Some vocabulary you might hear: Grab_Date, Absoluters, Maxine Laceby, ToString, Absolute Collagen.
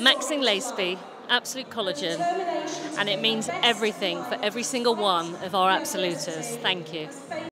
Maxine Laceby, Absolute Collagen, and it means everything for every single one of our Absoluters. Thank you.